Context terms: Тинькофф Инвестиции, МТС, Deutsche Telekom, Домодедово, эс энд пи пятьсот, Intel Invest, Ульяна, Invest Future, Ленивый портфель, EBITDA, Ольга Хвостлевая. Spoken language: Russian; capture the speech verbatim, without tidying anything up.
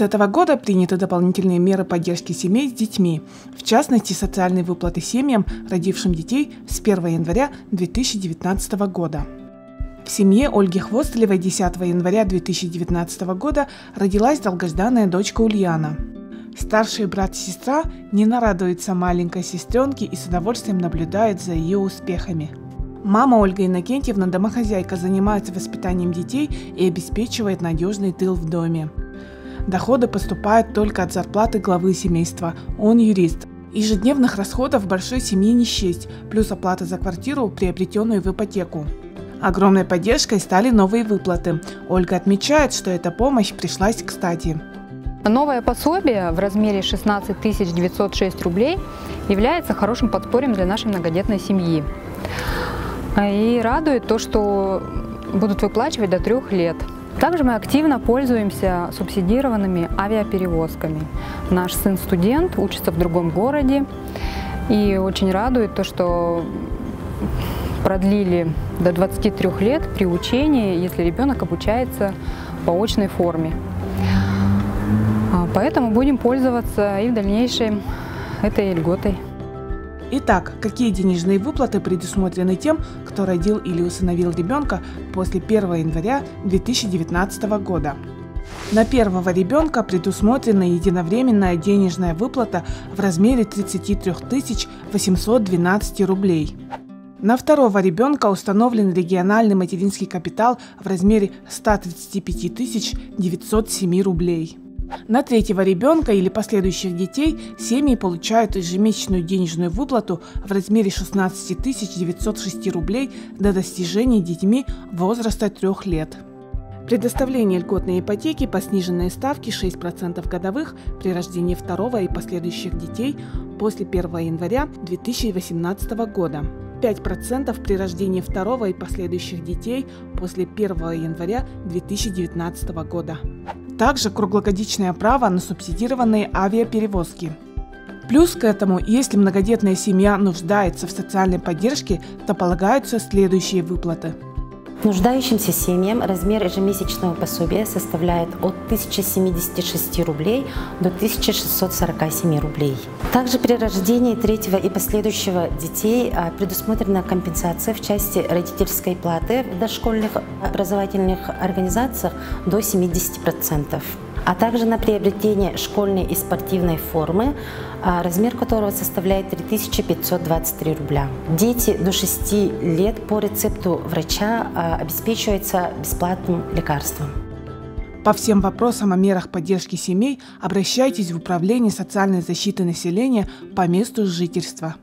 С этого года приняты дополнительные меры поддержки семей с детьми, в частности социальные выплаты семьям, родившим детей с первого января две тысячи девятнадцатого года. В семье Ольги Хвостлевой десятого января две тысячи девятнадцатого года родилась долгожданная дочка Ульяна. Старший брат и сестра Нина радуется маленькой сестренке и с удовольствием наблюдает за ее успехами. Мама Ольга Иннокентьевна, домохозяйка, занимается воспитанием детей и обеспечивает надежный тыл в доме. Доходы поступают только от зарплаты главы семейства, он юрист. Ежедневных расходов большой семьи не счесть, плюс оплата за квартиру, приобретенную в ипотеку. Огромной поддержкой стали новые выплаты. Ольга отмечает, что эта помощь пришлась кстати. Новое пособие в размере шестнадцать тысяч девятьсот шесть рублей является хорошим подспорьем для нашей многодетной семьи. И радует то, что будут выплачивать до трех лет. Также мы активно пользуемся субсидированными авиаперевозками. Наш сын студент, учится в другом городе. И очень радует то, что продлили до двадцати трёх лет при учении, если ребенок обучается по очной форме. Поэтому будем пользоваться и в дальнейшем этой льготой. Итак, какие денежные выплаты предусмотрены тем, кто родил или усыновил ребенка после первого января две тысячи девятнадцатого года? На первого ребенка предусмотрена единовременная денежная выплата в размере тридцати трёх тысяч восьмисот двенадцати рублей. На второго ребенка установлен региональный материнский капитал в размере ста тридцати пяти тысяч девятисот семи рублей. На третьего ребенка или последующих детей семьи получают ежемесячную денежную выплату в размере шестнадцати тысяч девятисот шести рублей до достижения детьми возраста трёх лет. Предоставление льготной ипотеки по сниженной ставке шесть процентов годовых при рождении второго и последующих детей после первого января две тысячи восемнадцатого года. пять процентов при рождении второго и последующих детей после первого января две тысячи девятнадцатого года. Также круглогодичное право на субсидированные авиаперевозки. Плюс к этому, если многодетная семья нуждается в социальной поддержке, то полагаются следующие выплаты. Нуждающимся семьям размер ежемесячного пособия составляет от тысячи семидесяти шести рублей до тысячи шестисот сорока семи рублей. Также при рождении третьего и последующего детей предусмотрена компенсация в части родительской платы в дошкольных образовательных организациях до семидесяти процентов. А также на приобретение школьной и спортивной формы, размер которого составляет три тысячи пятьсот двадцать три рубля. Дети до шести лет по рецепту врача обеспечиваются бесплатным лекарством. По всем вопросам о мерах поддержки семей обращайтесь в Управление социальной защиты населения по месту жительства.